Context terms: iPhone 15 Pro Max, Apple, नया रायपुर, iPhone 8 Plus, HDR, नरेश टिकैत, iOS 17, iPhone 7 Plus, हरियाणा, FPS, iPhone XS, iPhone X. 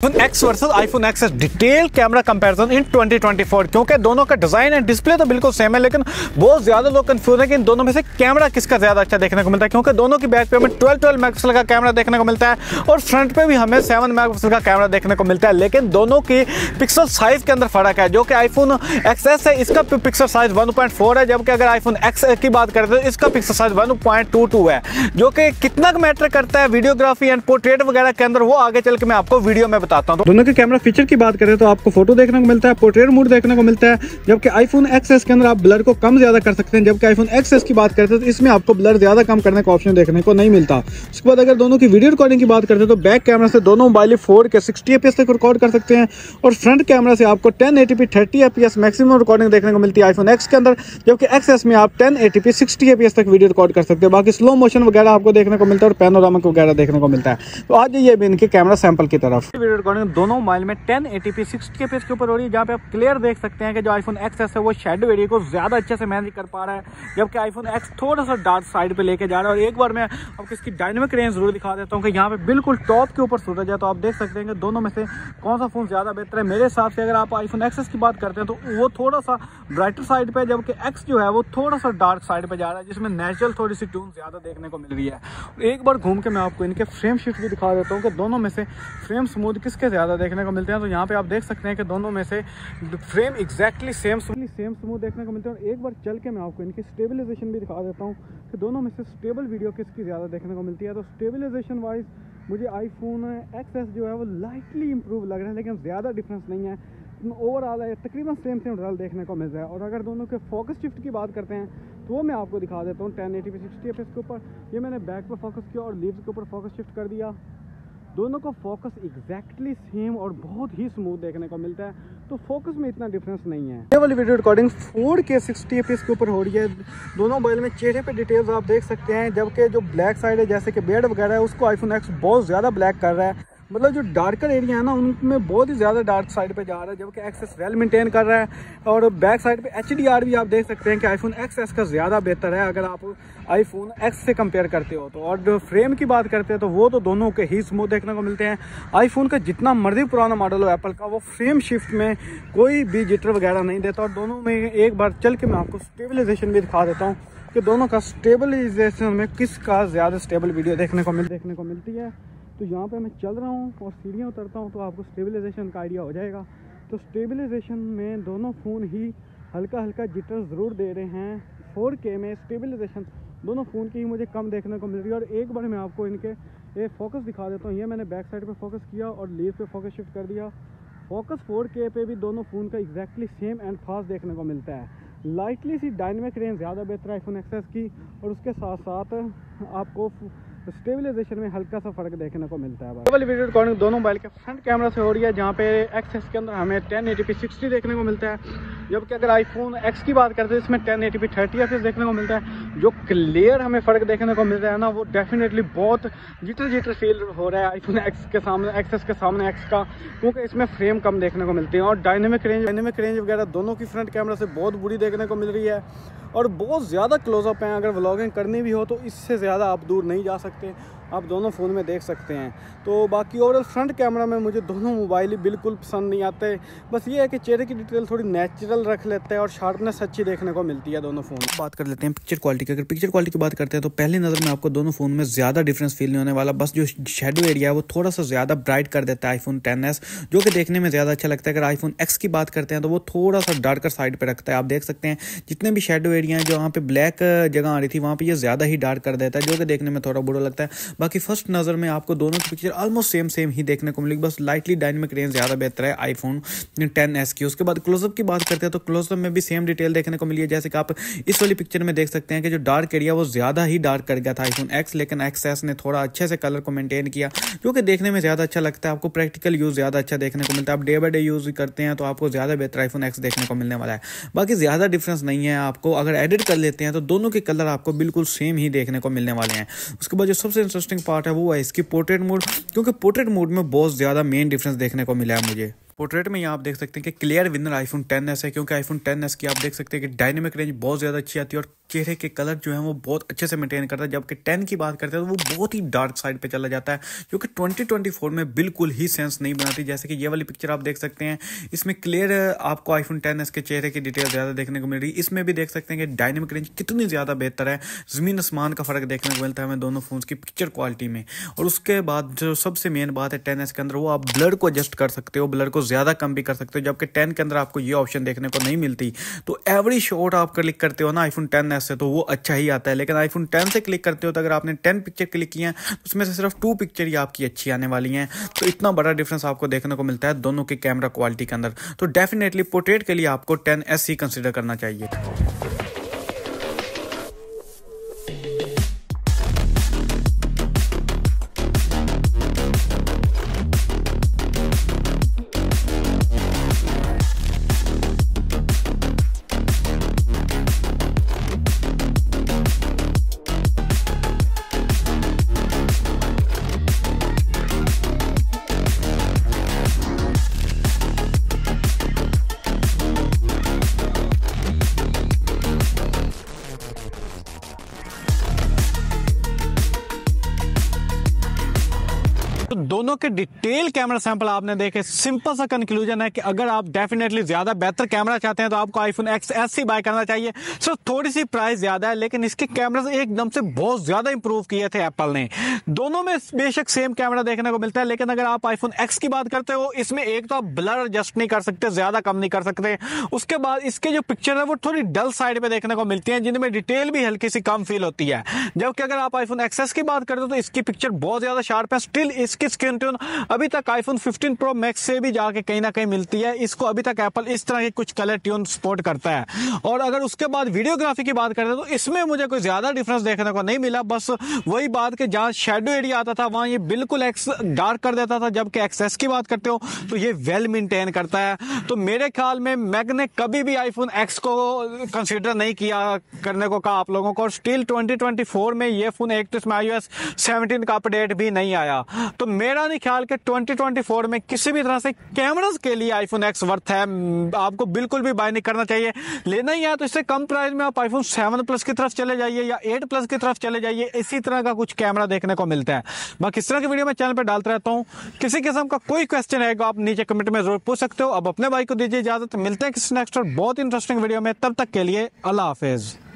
iPhone X versus iPhone XS detail camera comparison in 2024, क्योंकि दोनों का डिज़ाइन एंड डिस्प्ले तो बिल्कुल सेम है, लेकिन बहुत ज़्यादा लोग कंफ्यूज हैं कि इन दोनों में से कैमरा किसका ज़्यादा अच्छा देखने को मिलता है, क्योंकि दोनों की बैक पे हमें 12 मेगापिक्सल का कैमरा देखने को मिलता है और फ्रंट पे भी हमें 7 मेगापिक्सल का कैमरा देखने को मिलता है। लेकिन दोनों की पिक्सल साइज़ के अंदर फ़र्क है, जो कि iPhone XS है इसका पिक्सल साइज़ 1.4 है, जबकि अगर iPhone X की बात करें तो इसका पिक्सल साइज़ 1.22 है, जो कि कितना मैटर करता है वीडियोग्राफी एंड पोर्ट्रेट वगैरह के अंदर, वो आगे चल के मैं आपको वीडियो में बताता हूं। दोनों के कैमरा फीचर की बात करें तो आपको फोटो देखने को मिलता है, पोर्ट्रेट मोड देखने को मिलता है, जबकि iPhone XS के अंदर आप ब्लर को कम ज्यादा कर सकते हैं, जबकि iPhone XS की बात करते हैं तो इसमें आपको ब्लर ज्यादा कम करने का ऑप्शन देखने को नहीं मिलता। उसके बाद अगर दोनों की वीडियो रिकॉर्डिंग की बात करते हैं तो बैक कैमरा से दोनों मोबाइल 4K 60 FPS तक रिकॉर्ड कर सकते हैं और फ्रंट कैमरा से आपको 1080p 30 FPS मैक्सिमम रिकॉर्डिंग देखने को मिलती है iPhone X के अंदर, जबकि XS में आप 1080p 60 FPS तक वीडियो रिकॉर्ड कर सकते हैं। बाकी स्लो मोशन वगैरह आपको देखने को मिलता है और पैनोरामिक वगैरह देखने को मिलता है। तो आज ये भी इनके कैमरा सैंपल की तरफ रिकॉर्डिंग दोनों मोबाइल में 1080p 60 FPS के ऊपर हो रही है, जहाँ पे आप क्लियर देख सकते हैं कि जो iPhone XS है वो शेडो एरिया को ज़्यादा अच्छे से मैनेज कर पा रहा है, जबकि iPhone X थोड़ा सा डार्क साइड पे लेके जा रहा है। और एक बार मैं आपको इसकी डायनेमिक रेंज जरूर दिखा देता हूँ कि यहाँ पे बिल्कुल टॉप के ऊपर सूरज है, तो आप देख सकते हैं कि दोनों में से कौन सा फ़ोन ज़्यादा बेहतर है। मेरे हिसाब से अगर आप iPhone XS की बात करते हैं तो वो थोड़ा सा ब्राइटर साइड पर, जबकि X जो है वो थोड़ा सा डार्क साइड पर जा रहा है, जिसमें नेचुरल थोड़ी सी ट्यून ज़्यादा देखने को मिल रही है। और एक बार घूम के मैं आपको इनके फ्रेम शिफ्ट भी दिखा देता हूँ कि दोनों में से फ्रेम स्मूथ किसके ज़्यादा देखने को मिलते हैं। तो यहाँ पे आप देख सकते हैं कि दोनों में से फ्रेम एग्जैक्टली सेम स्मूथ देखने को मिलते हैं। और एक बार चल के मैं आपको इनकी स्टेबलाइजेशन भी दिखा देता हूँ कि दोनों में से स्टेबल वीडियो किसकी ज़्यादा देखने को मिलती है। तो स्टेबलाइजेशन वाइज मुझे iPhone XS जो है वो लाइटली इंप्रूव लग रहा है, लेकिन ज़्यादा डिफरेंस नहीं है, ओवरऑल है तकरीबन सेम रिजल्ट देखने को मिल रहा है। और अगर दोनों के फोकस शिफ्ट की बात करते हैं तो वो मैं आपको दिखा देता हूँ 1080p 60 FPS के ऊपर। ये मैंने बैक पर फोकस किया और लीव्स के ऊपर फोकस शिफ्ट कर दिया, दोनों का फोकस एग्जैक्टली सेम और बहुत ही स्मूथ देखने को मिलता है, तो फोकस में इतना डिफरेंस नहीं है। ये वाली वीडियो रिकॉर्डिंग 4K 60 FPS के ऊपर हो रही है, दोनों मोबाइल में चेहरे पे डिटेल्स आप देख सकते हैं, जबकि जो ब्लैक साइड है जैसे कि बेड वगैरह है उसको iPhone X बहुत ज़्यादा ब्लैक कर रहा है, मतलब जो डार्कर एरिया है ना उनमें बहुत ही ज़्यादा डार्क साइड पे जा रहा है, जबकि XS वेल मेंटेन कर रहा है। और बैक साइड पे HDR भी आप देख सकते हैं कि iPhone XS का ज़्यादा बेहतर है अगर आप iPhone X से कंपेयर करते हो तो। और जो फ्रेम की बात करते हैं तो वो तो दोनों के ही स्मूथ देखने को मिलते हैं। iPhone का जितना मर्जी पुराना मॉडल हो एप्पल का, वो फ्रेम शिफ्ट में कोई भी जिटर वगैरह नहीं देता। और दोनों में एक बार चल के मैं आपको स्टेबलाइजेशन भी दिखा देता हूँ कि दोनों का स्टेबलाइजेशन में किसका ज़्यादा स्टेबल वीडियो देखने को मिलती है। तो यहाँ पे मैं चल रहा हूँ और सीढ़ियाँ उतरता हूँ तो आपको स्टेबलाइजेशन का आइडिया हो जाएगा। तो स्टेबलाइजेशन में दोनों फ़ोन ही हल्का जिटर ज़रूर दे रहे हैं, 4K में स्टेबलाइजेशन दोनों फ़ोन की ही मुझे कम देखने को मिल रही है। और एक बार मैं आपको इनके एक फोकस दिखा देता हूँ, ये मैंने बैक साइड पर फोकस किया और लीव पे फोकस शिफ्ट कर दिया, फोकस 4K पे भी दोनों फ़ोन का एग्जैक्टली सेम एंड फास्ट देखने को मिलता है। लाइटली सी डायनेमिक रेंज ज़्यादा बेहतर है iPhone XS की, और उसके साथ साथ आपको स्टेबलाइजेशन में हल्का सा फर्क देखने को मिलता है। डबल वीडियो रिकॉर्डिंग दोनों मोबाइल के फ्रंट कैमरा से हो रही है, जहाँ पे XS के अंदर हमें 1080p 60 देखने को मिलता है, जबकि अगर iPhone X की बात करते हैं इसमें 1080p 30 FPS देखने को मिलता है। जो क्लियर हमें फ़र्क देखने को मिल रहा है ना, वो डेफिनेटली बहुत जिटर फील हो रहा है iPhone X के सामने XS के सामने X का, क्योंकि इसमें फ्रेम कम देखने को मिलती है। और डायनेमिक रेंज वगैरह दोनों की फ्रंट कैमरा से बहुत बुरी देखने को मिल रही है और बहुत ज़्यादा क्लोजअप हैं, अगर व्लॉगिंग करनी भी हो तो इससे ज़्यादा आप दूर नहीं जा सकते, आप दोनों फ़ोन में देख सकते हैं। तो बाकी ओवरऑल फ्रंट कैमरा में मुझे दोनों मोबाइल ही बिल्कुल पसंद नहीं आते, बस ये है कि चेहरे की डिटेल थोड़ी नेचुरल रख लेते हैं और शार्पनेस अच्छी देखने को मिलती है दोनों फ़ोन। बात कर लेते हैं पिक्चर क्वालिटी की, अगर पिक्चर क्वालिटी की बात करते हैं तो पहली नज़र में आपको दोनों फ़ोन में ज़्यादा डिफरेंस फील नहीं होने वाला, बस जो शेडो एरिया है वो थोड़ा सा ज़्यादा ब्राइट कर देता है iPhone XS, जो कि देखने में ज़्यादा अच्छा लगता है। अगर iPhone X की बात करते हैं तो वो थोड़ा सा डार्कर साइड पर रखता है, आप देख सकते हैं जितने भी शेडो एरिया हैं जो वहाँ पर ब्लैक जगह आ रही थी वहाँ पर ये ज़्यादा ही डार्क कर देता है, जो कि देखने में थोड़ा बुरा लगता है। बाकी फर्स्ट नज़र में आपको दोनों की पिक्चर ऑलमोस्ट सेम ही देखने को मिलेगी, बस लाइटली डायनेमिक रेंज ज़्यादा बेहतर है iPhone XS की। उसके बाद क्लोजअप की बात करते हैं तो क्लोजअप में भी सेम डिटेल देखने को मिली है, जैसे कि आप इस वाली पिक्चर में देख सकते हैं कि जो डार्क एरिया वो ज़्यादा ही डार्क कर गया था iPhone X, लेकिन XS ने थोड़ा अच्छे से कलर को मेंटेन किया, जो कि देखने में ज़्यादा अच्छा लगता है। आपको प्रैक्टिकल यूज़ ज़्यादा अच्छा देखने को मिलता है, आप डे बाई डे यूज़ करते हैं तो आपको ज़्यादा बेहतर iPhone X देखने को मिलने वाला है। बाकी ज़्यादा डिफरेंस नहीं है, आपको अगर एडिट कर लेते हैं तो दोनों के कलर आपको बिल्कुल सेम ही देखने को मिलने वाले हैं। उसके बाद जो सबसे इंटरेस्टिंग पार्ट है वो है इसकी पोर्ट्रेट मोड, क्योंकि पोर्ट्रेट मोड में बहुत ज़्यादा मेन डिफरेंस देखने को मिला है मुझे। पोर्ट्रेट में यहाँ आप देख सकते हैं कि क्लियर विनर iPhone XS है, क्योंकि iPhone XS की आप देख सकते हैं कि डायनेमिक रेंज बहुत ज़्यादा अच्छी आती है और चेहरे के कलर जो है वो बहुत अच्छे से मेंटेन करता है। जबकि 10 की बात करते हैं तो वो बहुत ही डार्क साइड पे चला जाता है, जो कि 2024 में बिल्कुल ही सेंस नहीं बनाती। जैसे कि ये वाली पिक्चर आप देख सकते हैं, इसमें क्लियर आपको आईफोन 10s के चेहरे की डिटेल ज़्यादा देखने को मिल रही है। इसमें भी देख सकते हैं कि डायनेमिक रेंज कितनी ज़्यादा बेहतर है, ज़मीन आसमान का फ़र्क देखने को मिलता है हमें दोनों फ़ोन्स की पिक्चर क्वालिटी में। और उसके बाद जो सबसे मेन बात है 10s के अंदर, वो आप ब्लर को एडजस्ट कर सकते हो, ब्लर को ज़्यादा कम भी कर सकते हो, जबकि 10 के अंदर आपको ये ऑप्शन देखने को नहीं मिलती। तो एवरी शॉट आप क्लिक करते हो ना आईफोन 10s से तो वो अच्छा ही आता है, लेकिन आईफोन 10 से क्लिक करते हो तो अगर आपने 10 पिक्चर क्लिक किए हैं तो उसमें से सिर्फ 2 पिक्चर ही आपकी अच्छी आने वाली हैं। तो इतना बड़ा डिफरेंस आपको देखने को मिलता है दोनों के कैमरा क्वालिटी के अंदर। तो डेफिनेटली पोर्ट्रेट के लिए आपको 10s ही कंसिडर करना चाहिए। दोनों के डिटेल कैमरा सैंपल आपने देखे। सिंपल सा कंक्लूजन है कि अगर आप डेफिनेटली ज़्यादा बेहतर कैमरा चाहते हैं तो आपको iPhone XS ही बाय करना चाहिए। सो थोड़ी सी प्राइस ज़्यादा है, लेकिन इसके कैमरास एकदम से बहुत ज़्यादा इंप्रूव किए थे एप्पल ने। दोनों में बेशक सेम कैमरा देखने को मिलता है, लेकिन अगर आप iPhone X की बात करते हो, इसमें एक तो आप ब्लर एडजस्ट नहीं कर सकते, ज़्यादा कम नहीं कर सकते। उसके बाद इसके जो पिक्चर है वो थोड़ी डल साइड पर देखने को मिलती हैं, जिनमें डिटेल भी हल्की सी कम फील होती है। जबकि अगर आप iPhone XS की बात करते हो तो इसकी पिक्चर बहुत ज़्यादा शार्प है। स्टिल इसकी स्क्रीन टोन अभी तक iPhone 15 Pro Max से भी जाके कहीं ना कहीं मिलती है। इसको अभी तक एप्पल इस तरह के कुछ कलर ट्यून सपोर्ट करता है। और अगर उसके बाद वीडियोग्राफी की बात करते हैं तो इसमें मुझे कोई ज़्यादा डिफरेंस देखने को नहीं मिला। बस वही बात कि जहाँ शेडो एरिया आता था वहाँ ये बिल्कुल डार्क कर देता था, जबकि XS की बात करते हो तो ये वेल मेंटेन करता है। तो मेरे ख्याल में मैक ने कभी भी iPhone X को कंसिडर नहीं किया करने को कहा आप लोगों को। और स्टिल 2024 में ये फ़ोन एक तो इसमें iOS 17 का अपडेट भी नहीं आया। तो मेरा नहीं ख्याल कि 2024 में किसी भी तरह से कैमरास के लिए iPhone X वर्थ है, आपको बिल्कुल भी बाय नहीं करना चाहिए। लेना ही है तो इससे कम प्राइस में आप iPhone 7 Plus की तरफ चले जाइए या 8 Plus की तरफ चले जाइए, इसी तरह का कुछ कैमरा देखने को मिलता है। बाकी इस तरह की वीडियो मैं चैनल पर डालता रहता हूँ। किसी किस्म का कोई क्वेश्चन रहेगा आप नीचे कमेंट में जरूर पूछ सकते हो। अब अपने भाई को दीजिए इजाजत, मिलते हैं किसी नेक्स्ट और बहुत इंटरेस्टिंग वीडियो में। तब तक के लिए अल्लाह हाफिज़।